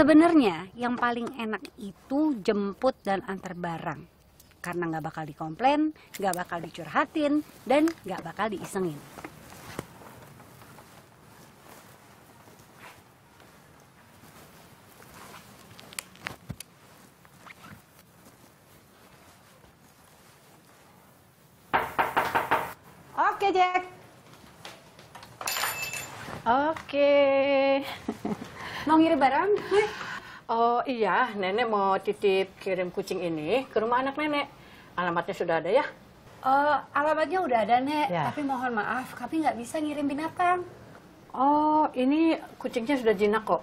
Sebenarnya yang paling enak itu jemput dan antar barang, karena nggak bakal dikomplain, nggak bakal dicurhatin, dan nggak bakal diisengin. Oke, Jack. Oke. Mau ngirim barang? Oh iya, Nenek mau titip kirim kucing ini ke rumah anak Nenek. Alamatnya sudah ada ya? Alamatnya udah ada, Nek. Ya. Tapi mohon maaf, kami nggak bisa ngirim binatang. Oh, ini kucingnya sudah jinak kok.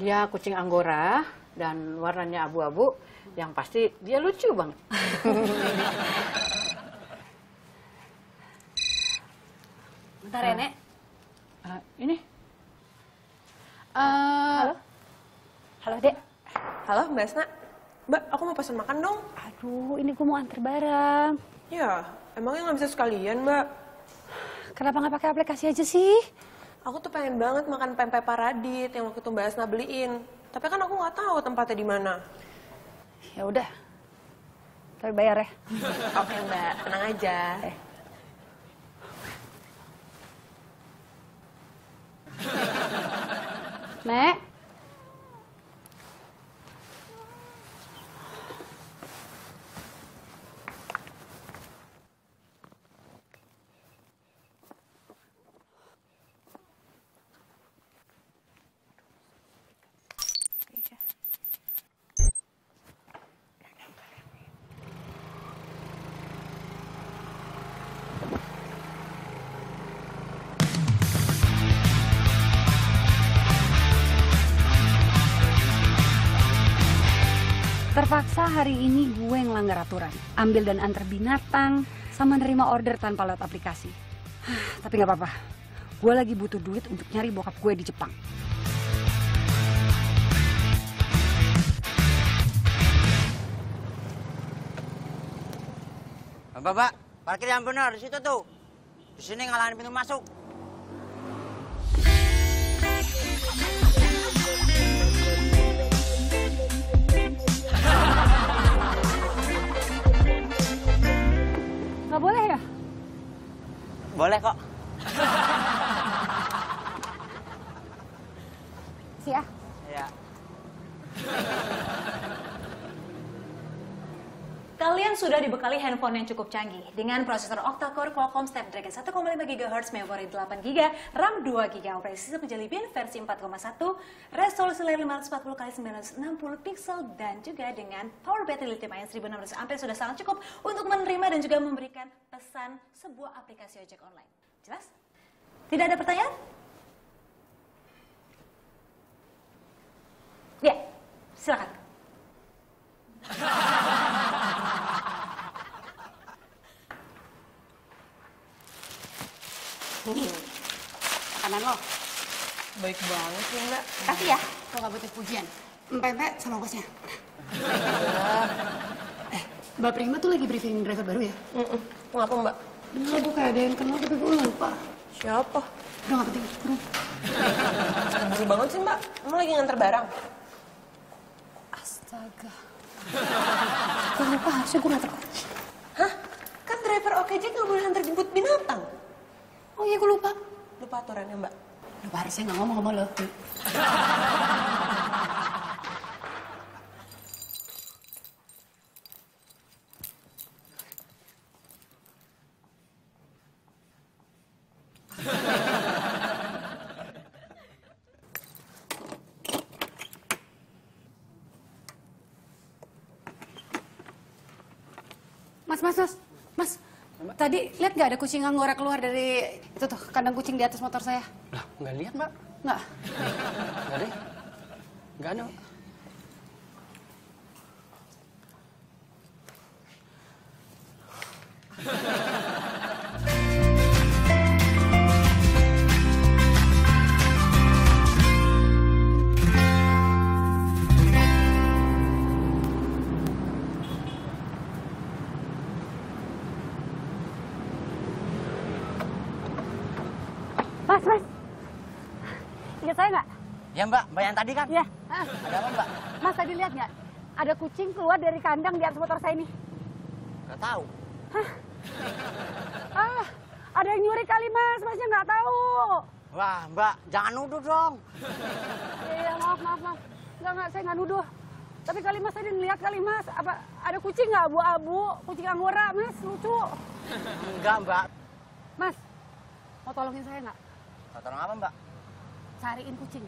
Dia kucing Anggora dan warnanya abu-abu. Yang pasti dia lucu banget. Bentar ya, Nek. Ini? Halo? Halo, Dek. Halo, Mbak Asna. Mbak, aku mau pesan makan dong. Aduh, ini gue mau antar barang. Ya, emangnya nggak bisa sekalian, Mbak? Kenapa nggak pakai aplikasi aja sih? Aku tuh pengen banget makan pempek Paradit yang waktu itu Mbak Asna beliin. Tapi kan aku nggak tahu tempatnya di mana. Ya udah, tapi bayar ya. Oke, Mbak, tenang aja. Nek. Terpaksa hari ini gue ngelanggar aturan, ambil dan antar binatang, sama nerima order tanpa lewat aplikasi. Tapi gak apa-apa, gue lagi butuh duit untuk nyari bokap gue di Jepang. Bapak, parkir yang benar di situ tuh. Di sini ngalahin pintu masuk. Gak boleh ya? Boleh kok. Siap? Iya. Kalian sudah dibekali handphone yang cukup canggih dengan prosesor Octa-Core Qualcomm Snapdragon 1,5 GHz, memori 8 GB, RAM 2 GB, operasi sistem Jelly Bean versi 4,1, resolusi layar 540x960 pixel, dan juga dengan power battery lithium-ion 1600 ampere sudah sangat cukup untuk menerima dan juga memberikan pesan sebuah aplikasi ojek online. Jelas? Tidak ada pertanyaan? Ya, silakan. Makanan lo baik banget ya, Mbak. Kasih ya, kalau nggak butuh pujian. Pempek sama ongkosnya. Mbak Prima tuh lagi briefing driver baru ya? Kenapa, Mbak? Dengar, gue kayak ada yang kenal tapi gue lupa. Siapa? Udah nggak penting, kurang. Buru banget sih, Mbak. Emang lagi nganter barang? Astaga. Gue lupa, harusnya gue nganter. Hah? Kan driver OKJEK nggak boleh nganter jemput binatang. Oh iya, gue lupa. Lupa aturannya, Mbak. Lupa, harusnya nggak ngomong sama lo. Mas. Tadi lihat nggak ada kucing Anggora keluar dari itu tuh kandang kucing di atas motor saya? Lah, nggak lihat, Mbak? Nggak. Nggak deh. Nggak ada. Mas, ingat saya nggak? Ya Mbak yang tadi kan? Iya. Ada apa Mbak? Mas tadi lihat nggak? Ada kucing keluar dari kandang di atas motor saya ini. Nggak tahu. Hah? Ah, ada yang nyuri kali Mas, Masnya nggak tahu. Wah Mbak, jangan nuduh dong. Iya maaf. Nggak, saya nggak nuduh. Tapi kali Mas tadi ngeliat kali Mas, apa ada kucing nggak abu-abu, kucing anggora Mas, lucu. Enggak Mbak. Mas, mau tolongin saya nggak? Mau tolong apa Mbak? Cariin kucing.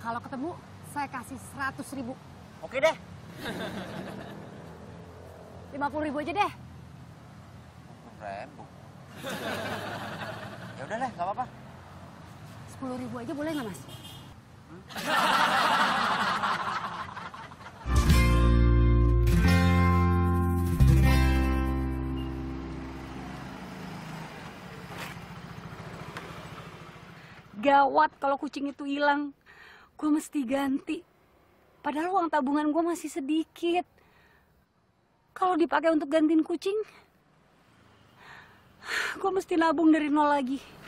Kalau ketemu, saya kasih 100.000. Oke deh. 50.000 aja deh. 50.000. Ya udah deh, nggak apa-apa. 10.000 aja boleh nggak Mas? Gawat kalau kucing itu hilang. Gue mesti ganti. Padahal uang tabungan gue masih sedikit. Kalau dipakai untuk gantiin kucing, gue mesti nabung dari nol lagi.